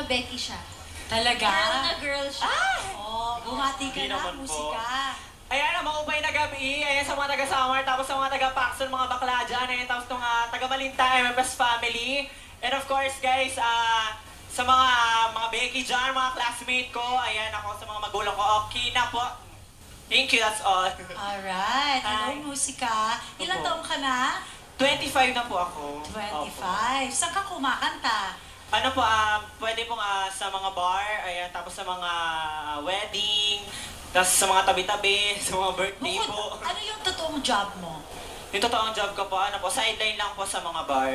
na Becky siya. Talaga? Girl na girl siya. Ah! Oo, buhati ka na, musika. Ayan, maubay na gabi. Ayan sa mga taga-Samar, tapos sa mga taga-Paxson, mga bakla dyan. Ayan, tapos itong taga-Malintay, MFS family. And of course, guys, sa mga Becky dyan, mga classmate ko. Ayan, ako sa mga magulang ko. Okay na po. Thank you, that's all. Alright. Hello, musika. Ilang taong ka na? 25 na po ako. 25. Saan ka kumakanta? Ano po, pwede pong sa mga bar, ayan, tapos sa mga wedding, tapos sa mga tabi-tabi, sa mga birthday po. Ano yung totoong job mo? Yung totoong job ko po, ano po, sideline lang po sa mga bar.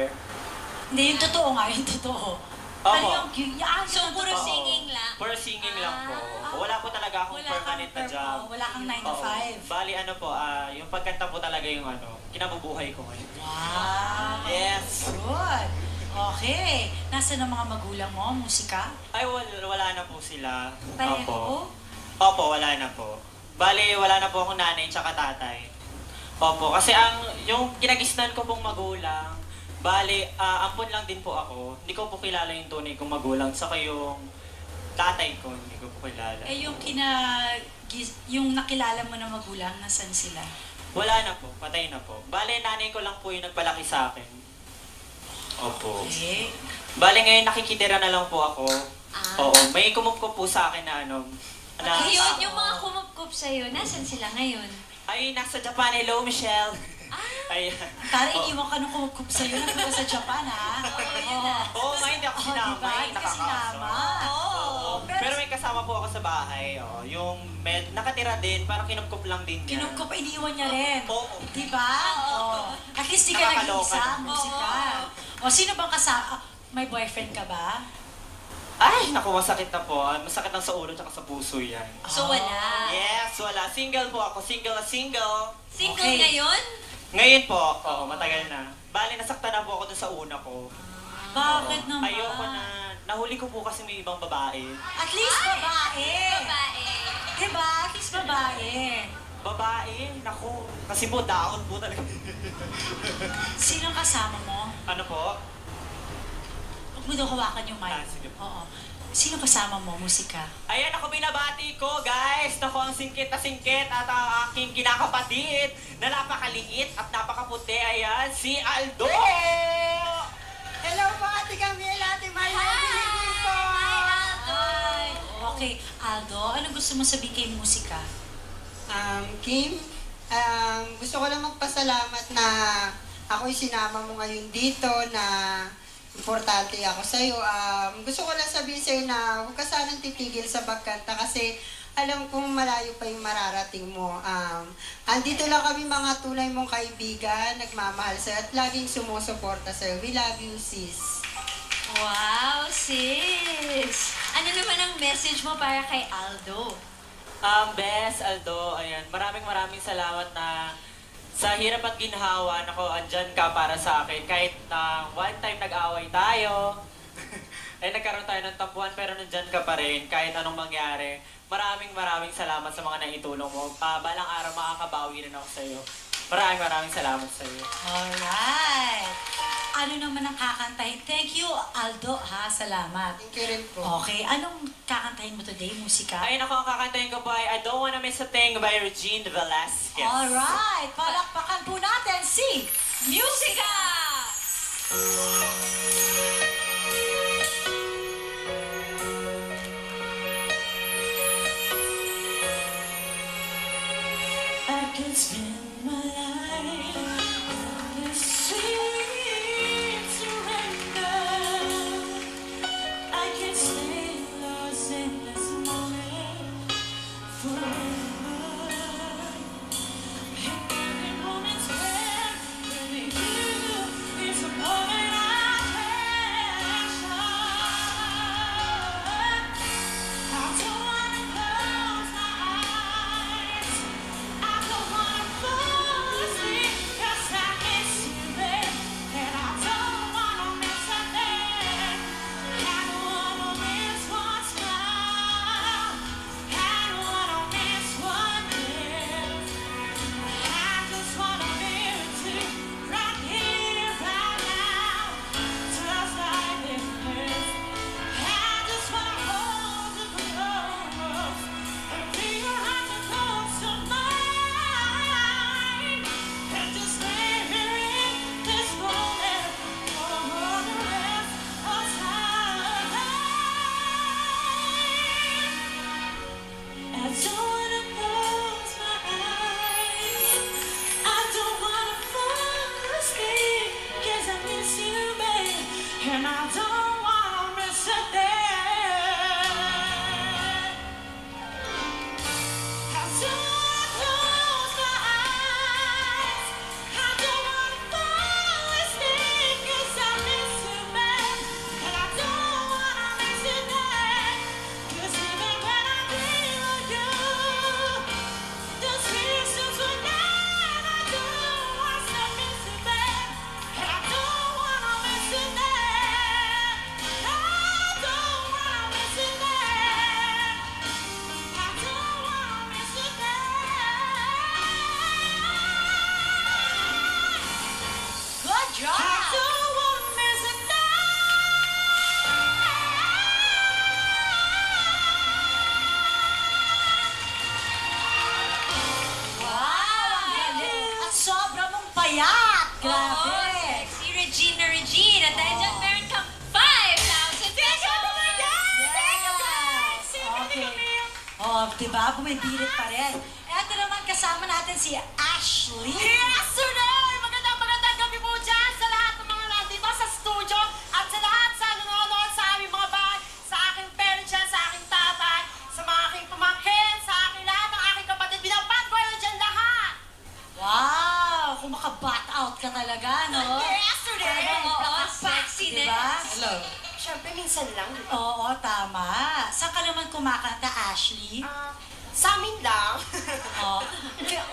Hindi, yung totoo nga, yung totoo. Ano yung so, puro singing lang? Puro singing lang po. Wala po talaga akong permanent na job. Wala kang 9 to 5. Bali, ano po, yung pagkanta po talaga yung ano, kinabubuhay ko ngayon. Wow! Yes! Good! Okay. Nasaan ang mga magulang mo? Musika? Ay, wala na po sila. Pareho? Opo, wala na po. Bale, wala na po akong nanay tsaka tatay. Opo, kasi yung kinagisnan ko pong magulang, bale, ampon lang din po ako. Hindi ko po kilala yung tunay kong magulang, saka yung tatay ko, hindi ko po kilala. Eh, yung nakilala mo na magulang, nasaan sila? Wala na po, patay na po. Bale, nanay ko lang po yung nagpalaki sa akin. Opo. Okay. Bale, ngayon nakikitira na lang po ako. Oo, may kumupkup po sa akin na ano. Ayun, yung mga kumupkup sa'yo, nasan sila ngayon? Ay, nasa Japan. Hello, Michelle. Ayan. Tara, iniwan ka nung kumupkup sa'yo. Nagpunta sa Japan, ha? Oo, yun na. Oo, hindi ako sinama. Hindi ka sinama. Oo. Pero may kasama po ako sa bahay. Yung nakatira din, parang kinupkup lang din niya. Kinupkup, iniwan niya rin. Oo. Diba? Oo. At least di ka nag-iisa. Musika. O, sino bang kasama? May boyfriend ka ba? Ay, naku, masakit na po. Masakit na sa ulo at sa puso yan. So, wala? Yes, wala. Single po ako. Single. Single ngayon? Ngayon po. Oo, matagal na. Bali, nasaktan na po ako dun sa una ko. Bakit naman? Ayoko na. Nahuli ko po kasi may ibang babae. At least babae. Diba? At least babae. Babae? Naku. Kasi po, daon po talaga. Sinong kasama mo? Ano po? Huwag mo daw hawakan yung mic. Oo. Sino kasama mo? Musika? Ayan, ako binabati ko, guys. Naku, ang singkit na singkit at ang aking kinakapatid na napakaliit at napakaputi. Ayan, si Aldo! Hello po, Ate Camille, Ate Maria. Hi! Hi, Aldo! Okay, Aldo, ano gusto mo sabihin kay musika? Kim, gusto ko lang magpasalamat na ako'y sinama mo ngayon dito, na importante ako sa'yo. Gusto ko lang sabihin sa'yo na huwag ka sanang titigil sa pagkanta kasi alam kong malayo pa yung mararating mo. Andito lang kami mga tunay mong kaibigan, nagmamahal sa'yo at laging sumusuporta sa'yo. We love you, sis. Wow, sis! Ano naman ang message mo para kay Aldo? Bes, Aldo, ayan, maraming salamat na sa hirap at ginhawa, nako, andyan ka para sa akin. Kahit na one time nag-away tayo, ay nagkaroon tayo ng tampuan, pero nandyan ka pa rin, kahit anong mangyari. Maraming salamat sa mga naitulong mo. Balang araw makakabawi rin ako sa'yo. Maraming salamat sa'yo. Alright. Ano naman ang kakantahin? Thank you, Aldo, ha? Salamat. Thank you rin po. Okay, anong kakantahin mo today, musika? Ayun, ako ang kakantahin ko by I Don't Wanna Miss a Thing by Regine Velasquez. Alright, palakpakan po natin si Musika! I can spend my life on the sea. Grabe! Oh, sexy Regine! At dahil dyan, meron kang 5,000 pesos! Oh my God! Yeah. Thank you guys! Sino oh, diba? Bumibirit pa rin. Eto naman kasama natin si Ashley. Yes, sir! Magandang gabi po dyan sa lahat ng mga nandito sa studio at sa lahat sa nanonood sa aming mga bahay, sa aking parents dyan, sa aking tatay, sa mga aking pamangkin, sa aking lahat ng aking kapatid. Binabat ko yun dyan lahat! Wow! Maka-bat out ka talaga, no? Yesterday! Oo, sexy, diba? Hello. Siyempre, minsan lang. Oo, tama. Saan ka naman kumakanta, Ashley? Sa amin lang. Oo.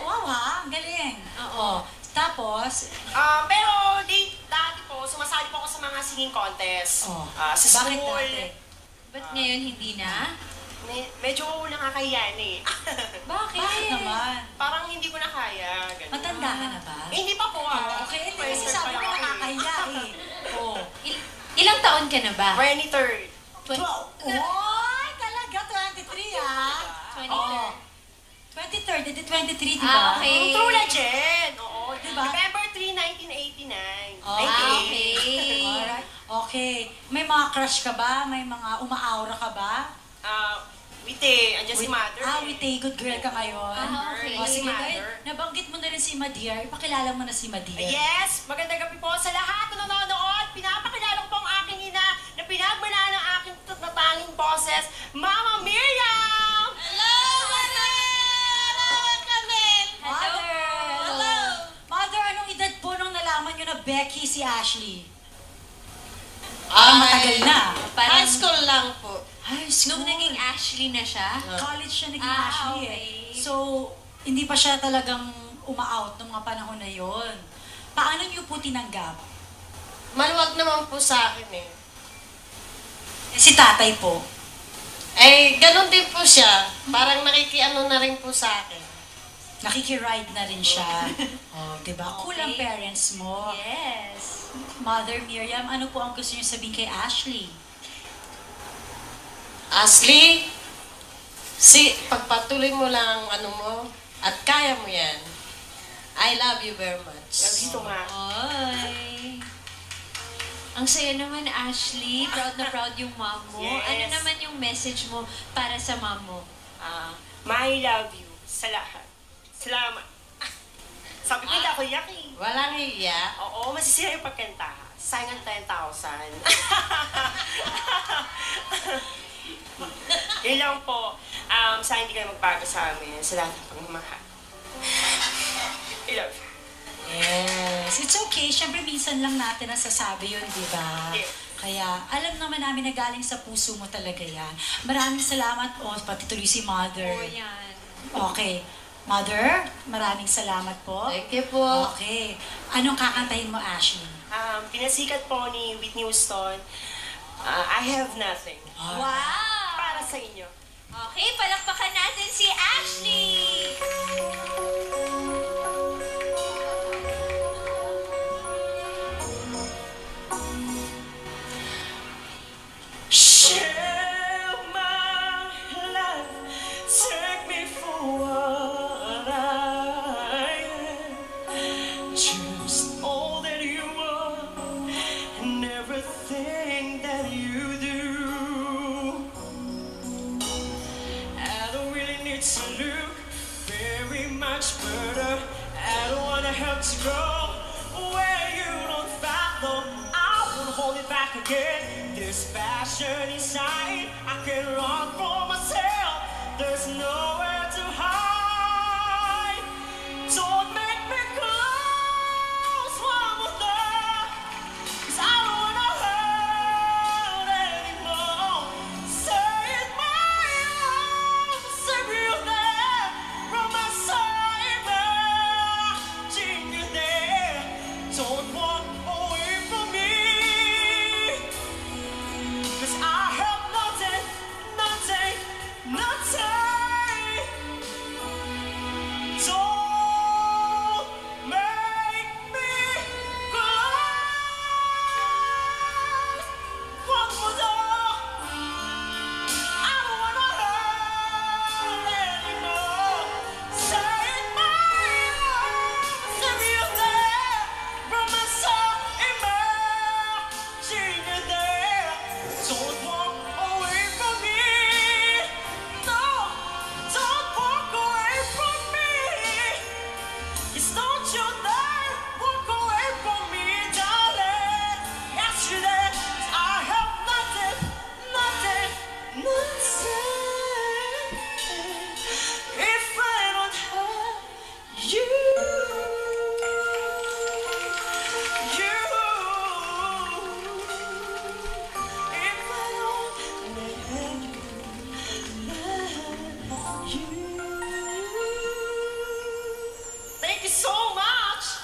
Wow, ha? Ang galing. Oo. Tapos? Pero, dati po, sumasali po ako sa mga singing contest. Sa school. Bakit? Ba't ngayon hindi na? Medyo nakakahiya na eh. Bakit? Bakit naman? Parang hindi ko na kaya. Matanda ka na ba? Eh, hindi pa po ah. Okay, kasi sabi ko nakakahiya eh. Oo. Ilang taon ka na ba? 23. Oy, talaga 23 ah. 23, dito 23 di ba? Okay. True legend. Oo, diba? November 3, 1989. Okay. Okay. May mga crush ka ba? May mga umaaura ka ba? Wite, andyan si Mother. Wite, good girl ka ngayon. Okay. O, sige, nabanggit mo na rin si Madear. Ipakilala mo na si Madear. Yes, magandang gabi po sa lahat na nanonood. Pinapakilala po ang aking ina na pinagmana ng aking tatanging boses, Mama Miriam! Hello, Mother! Hello, Camille! Mother! Hello! Mother, anong edad po nung nalaman nyo na Becky si Ashley? Matagal na. High school lang po. Nung naging Ashley na siya? College siya naging Ashley eh. So, hindi pa siya talagang uma-out nung mga panahon na yun. Paano niyo po tinanggap? Maluwag naman po sa akin eh. Si tatay po? Eh, ganun din po siya. Parang nakikiano na rin po sa akin. Nakikiride na rin siya. Oh, diba? Kulang parents mo. Yes. Mother Miriam, ano po ang gusto niyo sabihin kay Ashley? Ashley, pagpatuloy mo lang ang ano mo at kaya mo yan. I love you very much. Love you too, ma. Oy. Ang saya naman, Ashley. Proud na proud yung mom mo. Yes. Ano naman yung message mo para sa mom mo? I love you sa lahat. Salamat. Sabi ko, hindi ako iyak eh. Walang iyak? Oo, masisira yung pagkanta. Sayang ang 10,000. Yan lang po. Sayang hindi kayo magbago sa amin. Sa lahat ng pagmamahal. I love you. Yes. It's okay. Siyempre, minsan lang natin nasasabi yun, di ba? Yes. Kaya, alam naman namin na galing sa puso mo talaga yan. Maraming salamat. O, pati tuloy si Mother. Oo, yan. Okay. Mother, maraming salamat po. Thank you po. Okay. Anong kakantahin mo, Ashley? Pinasikat po ni Whitney Houston, I Have Nothing. Wow! Para sa inyo. Okay, palakpakan natin si Ashley! much murder. I don't want to have to go where you don't follow. I won't hold it back again. This passion inside, I can run for myself. There's nowhere to hide. Don't make me close one more time, 'cause I don't want to hurt anymore. Say it my arms, every day, from my side, imagine you there. Don't walk away from me, 'cause I have nothing, nothing, nothing.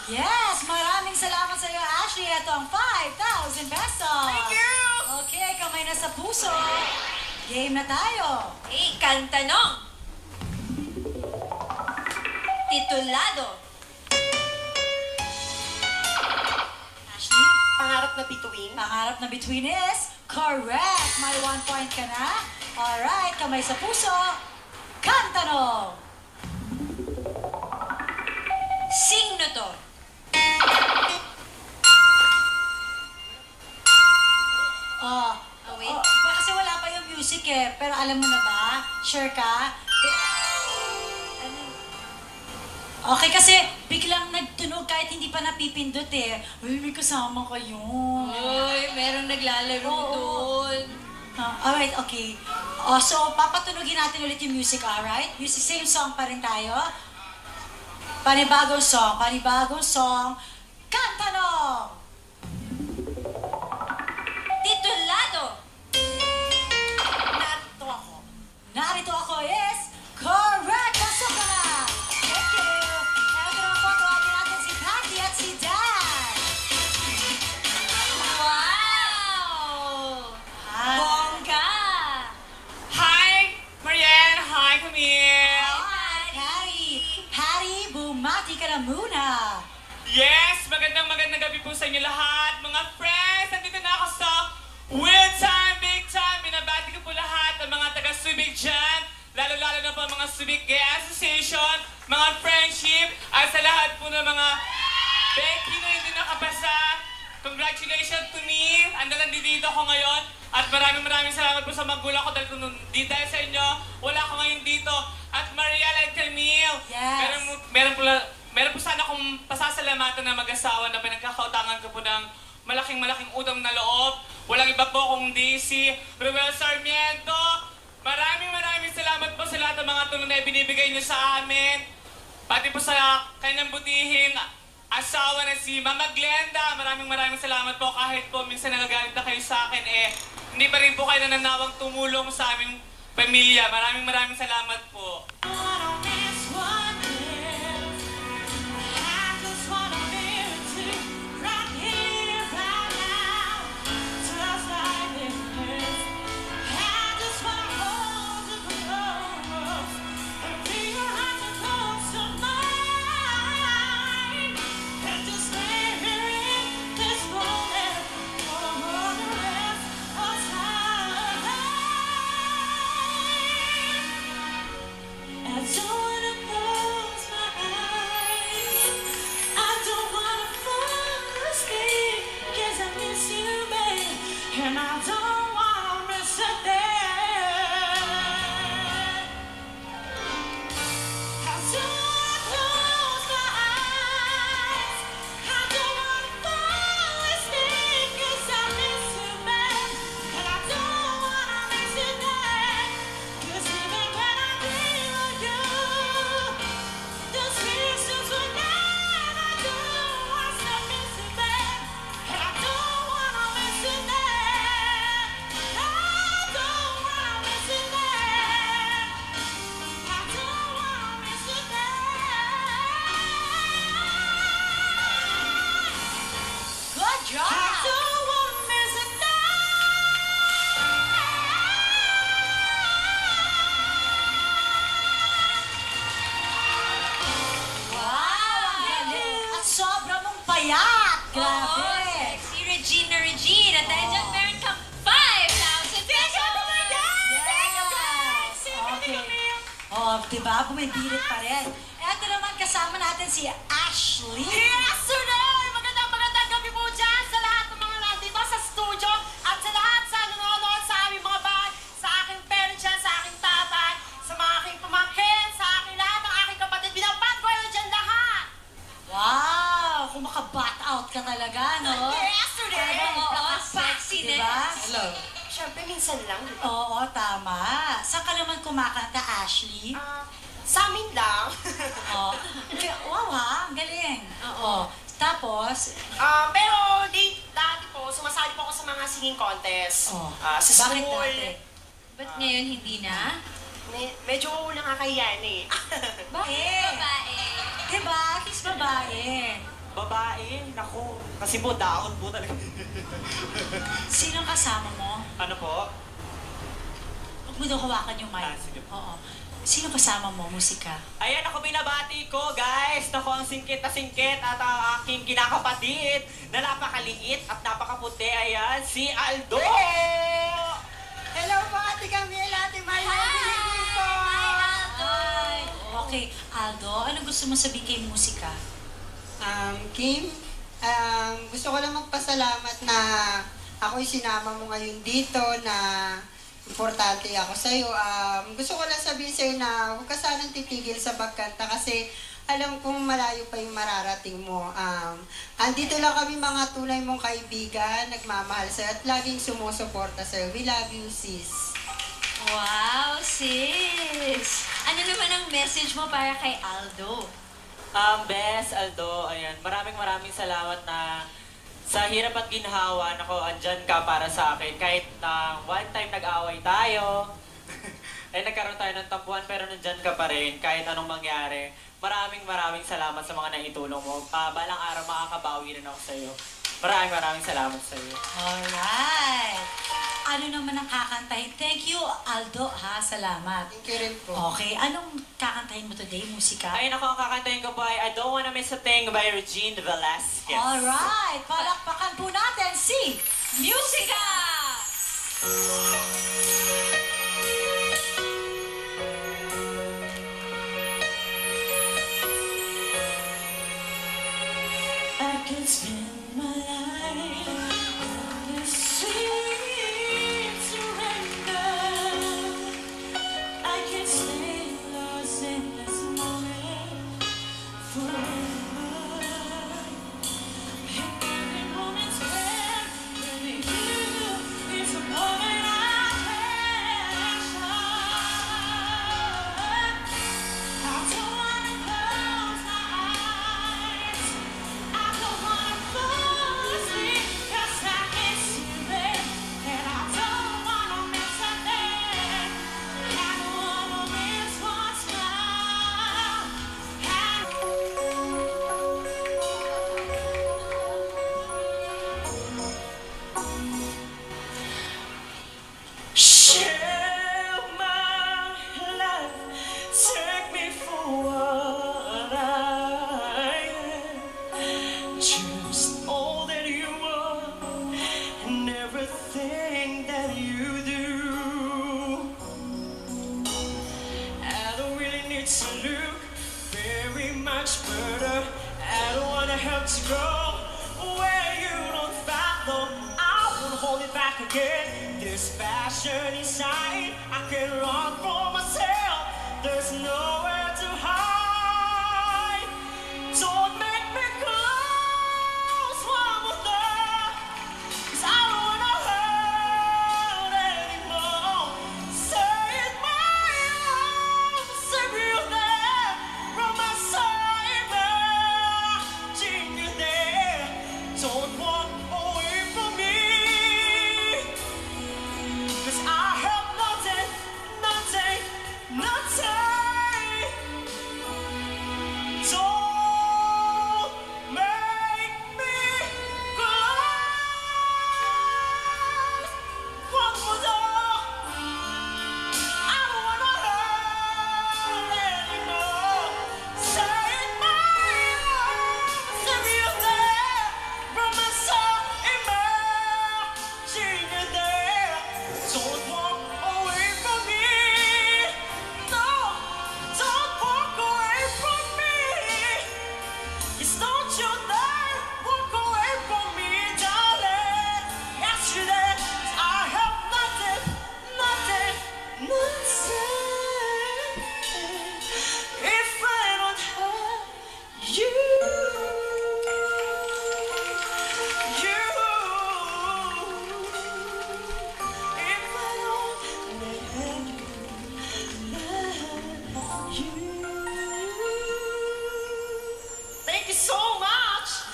Yes, maraming salamat sa iyo, Ashley. Ito ang 5,000 pesos. Thank you! Okay, kamay na sa puso. Game na tayo. Hey, kantanong. Titulado. Ashley? Pangarap na bituin. Pangarap na bituin is correct. May 1 point ka na. Alright, kamay sa puso. Kantanong. Sino to? Wait. Kasi wala pa yung music eh. Pero alam mo na ba? Sure ka? Okay, kasi biglang nagtunog kahit hindi pa napipindot eh. Uy, may kasama kayo. Uy, merong naglalaro doon. Alright, okay. So, papatunogin natin ulit yung music, alright? Music, same song pa rin tayo. Panibagong song, panibagong song. Kantanong! Titulado! Narito ako. Narito ako is correct! Pasok ka na! Thank you! Kaya ito naman po, tawagin natin si Patty at si Dan. Wow! Hi. Bongga! Hi, Marianne! Hi, Camille! Hi, Patty! Patty, bumati ka na muna! Yes! Magandang gabi po sa inyo lahat, mga friends! Nandito na ako sa Win Time, Big Time! Binabati ko po lahat ng mga taga-Subic dyan, lalo-lalo na po mga Subic Gay Association, mga friendship, at sa lahat po ng mga Becky na hindi nakapasa. Congratulations to me! Andun nandito ako ngayon at maraming salamat po sa magulang ko dahil kung di dahil sa inyo, wala ako ngayon dito. At Marielle and Camille, yes. Meron po sana akong pasasalamatan na mag-asawa na pinagkakautangan ko po ng malaking utang na loob. Walang iba po kundi si Ruel Sarmiento. Maraming salamat po sa lahat ng mga tulong na ibinibigay niyo sa amin. Pati po sa kanyang butihing asawa na si Mama Glenda. Maraming salamat po kahit po minsan nagagalit na kayo sa akin eh. Hindi pa rin po kayo nananawang tumulong sa aming pamilya. Maraming salamat po. I payat! Grabe! Oo, sexy Regine! At dahil dyan, meron kang 5,000 pesos! Oh my God! Yeah. Thank you, guys! Sino okay. Oh, diba? Bumibirit pa rin. Eto naman, kasama natin si Ashley. Yes, sunod! Magandang gabi po dyan sa lahat ng mga nandito sa studio at sa lahat sa nanonood sa aming mga bahay, sa aking parents dyan, sa aking tatay, sa mga aking pamangkin, sa aking lahat ng aking kapatid. Binabat ko yun dyan lahat! Wow! Kung makabat out ka talaga, no? Yesterday! Oo, sexy din. Hello. Siyempre, minsan lang. Oo, tama. Saan ka naman kumakanta, Ashley? Sa amin lang. Oo. Wow, ha? Ang galing. Oo. Tapos? Pero dati po, sumasali po ako sa mga singing contest. Sa bakit school. Dati? Ba't ngayon hindi na? Medyo nakakahiyan eh. Bakit? Babae. Diba? At least babae. Babae? Naku. Kasi po, daon po talaga. Sinong kasama mo? Ano po? Huwag mo daw hawakan yung mic. Sige po. Oo. Sino kasama mo, musika? Ayan, ako binabati ko, guys. Ako ang singkit na singkit at ang aking kinakapatid na napakaliit at napakaputi. Ayan, si Aldo! Hello po, Ate Camila, Ate Maya. Hi! Po. Hi, Aldo! Okay, Aldo, ano gusto mo sabihin kay musika? Kim, gusto ko lang magpasalamat na ako'y sinama mo ngayon dito na importante ako sa'yo. Gusto ko lang sabihin sa'yo na huwag ka sanang titigil sa pagkanta kasi alam kong malayo pa yung mararating mo. Andito lang kami mga tunay mong kaibigan, nagmamahal sa'yo at laging sumusuporta sa'yo. We love you, sis. Wow, sis! Ano naman ang message mo para kay Aldo? Best, Aldo, ayan, maraming salamat na sa hirap at ginhawa, nako, andyan ka para sa akin. Kahit na one time nag-away tayo, ay nagkaroon tayo ng tampuhan, pero nandyan ka pa rin, kahit anong mangyari. Maraming salamat sa mga naitulong mo. Balang araw makakabawi rin ako sa'yo. Maraming salamat sa'yo. Alright. Ano naman ang kakantahin? Thank you, Aldo, ha? Salamat. Thank you rin po. Okay, anong kakantahin mo today, musika? Ay, naku, ang kakantahin ko po ay I Don't Wanna Miss a Thing by Regine Velasquez. Alright, palakpakan po natin si Musika! I can spend my life on this sea. This passion inside, I can run for myself. There's nowhere to hide. Don't make me close one more door, 'cause I don't wanna hurt anymore. Stay in my arms, and you're there from my side, watching you there. Don't walk away from me.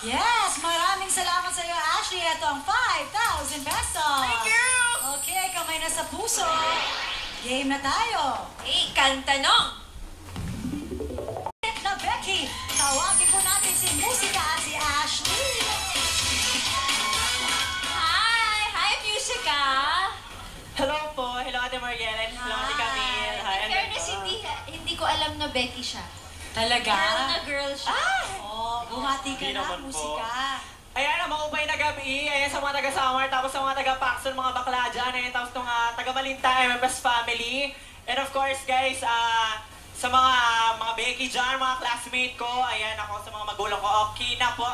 Yes, maraming salamat sa iyo, Ashley. Ito ang 5,000 pesos. Thank you! Okay, kamay na sa puso. Game na tayo. Hey, kantanong! Na Becky, tawagin po natin si Musika at si Ashley. Hi! Hi, Musika! Hello po. Hello, Ate Mariela. Hello, Ate Camille. Hi, in fairness, hindi ko alam na Becky siya. Talaga? Girl na girl siya. Oo, buhati ka na, Musika. Ayan, maubay na gabi. Ayan sa mga taga-Samar, tapos sa mga taga-Paxson, mga bakla dyan. Ayan, tapos ng taga-Malinta, MMS family. And of course, guys, sa mga Becky dyan, mga classmate ko. Ayan, ako sa mga magulang ko. Okay na po.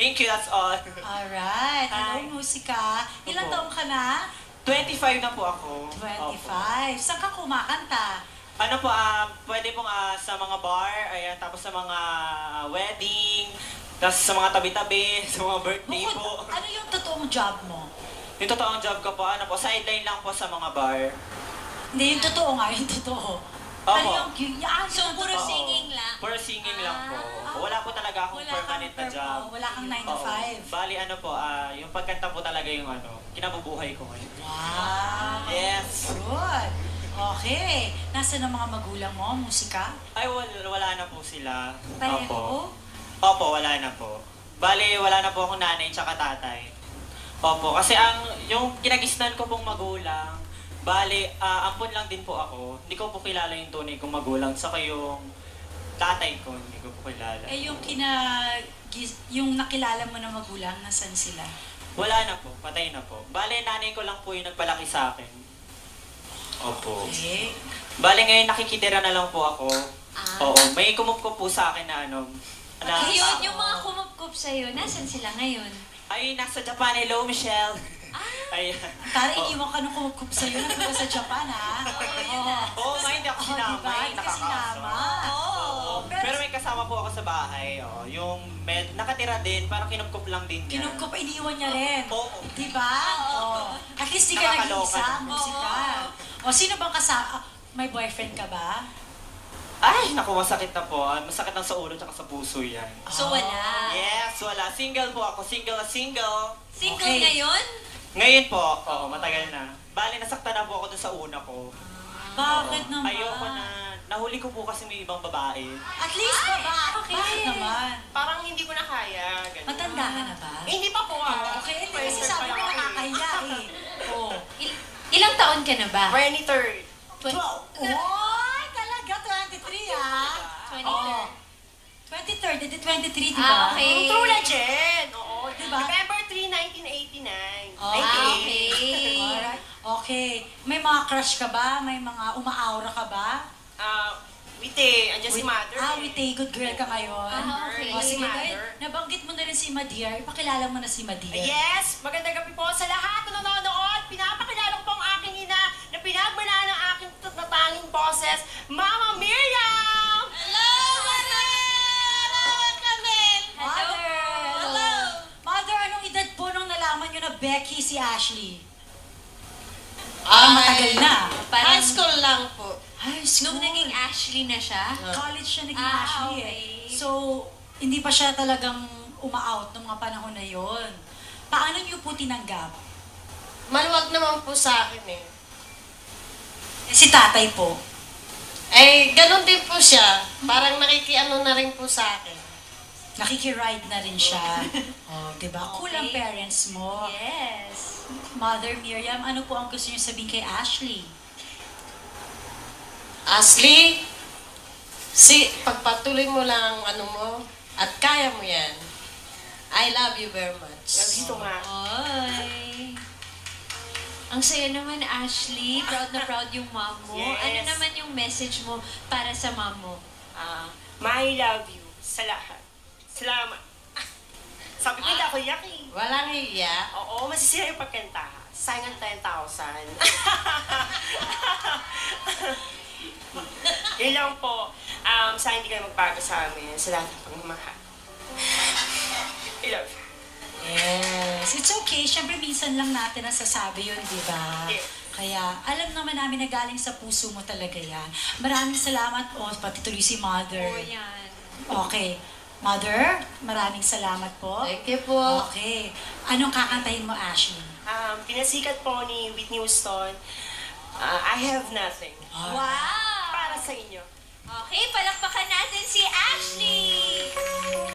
Thank you, that's all. Alright. Hello, Musika. Ilang taong ka na? 25 na po ako. 25. Saan ka kumakanta? Ano po, pwede pong sa mga bar, ayan, tapos sa mga wedding, tapos sa mga tabi-tabi, sa mga birthday po. Ano yung totoong job mo? Yung totoong job ko po, ano po, sideline lang po sa mga bar. Hindi, yung totoo nga, yung totoo. Opo. So, puro singing lang? Puro singing lang po. Wala po talaga akong permanent na job. Wala kang 9 to 5. Bali, ano po, yung pagkanta po talaga yung ano, kinabubuhay ko ngayon. Wow! Yes! Good! Okay. Nasaan ang mga magulang mo, Musika? Ay, wala na po sila. Pareho? Opo, wala na po. Bale, wala na po akong nanay tsaka tatay. Opo, kasi yung kinagisnan ko pong magulang, bale, ampon lang din po ako. Hindi ko po kilala yung tunay kong magulang, saka yung tatay ko, hindi ko po kilala. Eh, yung nakilala mo na magulang, nasaan sila? Wala na po, patay na po. Bale, nanay ko lang po yung nagpalaki sa akin. Opo. Okay. Bale, ngayon nakikitira na lang po ako. Oo, may kumupkup po sa akin na ano. Ayun, yung mga kumupkup sa'yo, nasan sila ngayon? Ay, nasa Japan. Hello, Michelle. Tara, iniwan ka nung kumupkup sa'yo. Nagpunta sa Japan, ha? Oo, yun na. Oo, hindi ako sinama. Hindi ka sinama. Pero may kasama po ako sa bahay. Yung nakatira din, parang kinupkup lang din niya. Kinupkup, iniwan niya rin. Oo. Diba? Oo. At least di ka nag-iisa, Musika. O, sino bang kasama? May boyfriend ka ba? Ay, naku, masakit na po. Masakit na sa ulo at sa puso yan. So, wala? Yes, wala. Single po ako. Single. Single ngayon? Ngayon po. Oo, matagal na. Bali, nasaktan na po ako dun sa una ko. Bakit naman? Ayoko na. Nahuli ko po kasi may ibang babae. At least babae. Bakit naman? Parang hindi ko na kaya. Matanda ka na ba? Hindi pa po ah. Okay, hindi kasi sabi ko nakakaya eh. Oo. Ilang taon ka na ba? 23. 12. Oh, talaga 23 ah. 23. 23, di ba? Okay. True legend. Oo, di ba? November 3, 1989. Okay. Okay. May mga crush ka ba? May mga umaaura ka ba? Wite, andyan si Mother. Wite, good girl ka ngayon. Okay. O sige, nabanggit mo na rin si Madear. Ipakilala mo na si Madear. Yes, magandang gabi po sa lahat na nanonood. Pinapakilala po ang aking ina na pinagmula ng aking tatanging boses, Mama Miriam! Hello, Mother! Hello, Camille! Hello! Mother, anong edad po nung nalaman nyo na Becky si Ashley? Matagal na. High school lang po. Nung naging Ashley na siya? College siya naging Ashley eh. So, hindi pa siya talagang uma-out noong mga panahon na yon. Paano niyo po tinanggap? Maluwag naman po sa akin eh. Si tatay po? Eh, ganun din po siya. Parang nakikiano na rin po sa akin. Nakikiride na rin siya. O, diba? Kulang parents mo. Yes. Mother Miriam, ano po ang gusto niyo sabihin kay Ashley? Ashley, pagpatuloy mo lang ang ano mo at kaya mo yan. I love you very much. Love you too, ma. Oy. Ang saya naman, Ashley. Proud na proud yung mom mo. Yes. Ano naman yung message mo para sa mom mo? I love you sa lahat. Salamat. Sabi ko, hindi ako yaki. Walang iya. Oo, masisira yung pagkanta. Sayang ang 10,000. Yun lang po. Sayang hindi kayo magbago sa amin. Sa lahat ng pagmamahal. I love you. Yes. It's okay. Siyempre, minsan lang natin nasasabi yun, di ba? Yes. Kaya, alam naman namin na galing sa puso mo talaga yan. Maraming salamat. Pati tuloy si Mother. Oo, yan. Okay. Mother, maraming salamat po. Thank you po. Okay. Anong kakantahin mo, Ashley? Pinasikat po ni Whitney Houston, I Have Nothing. Wow! Para sa inyo. Okay, palakpakan natin si Ashley!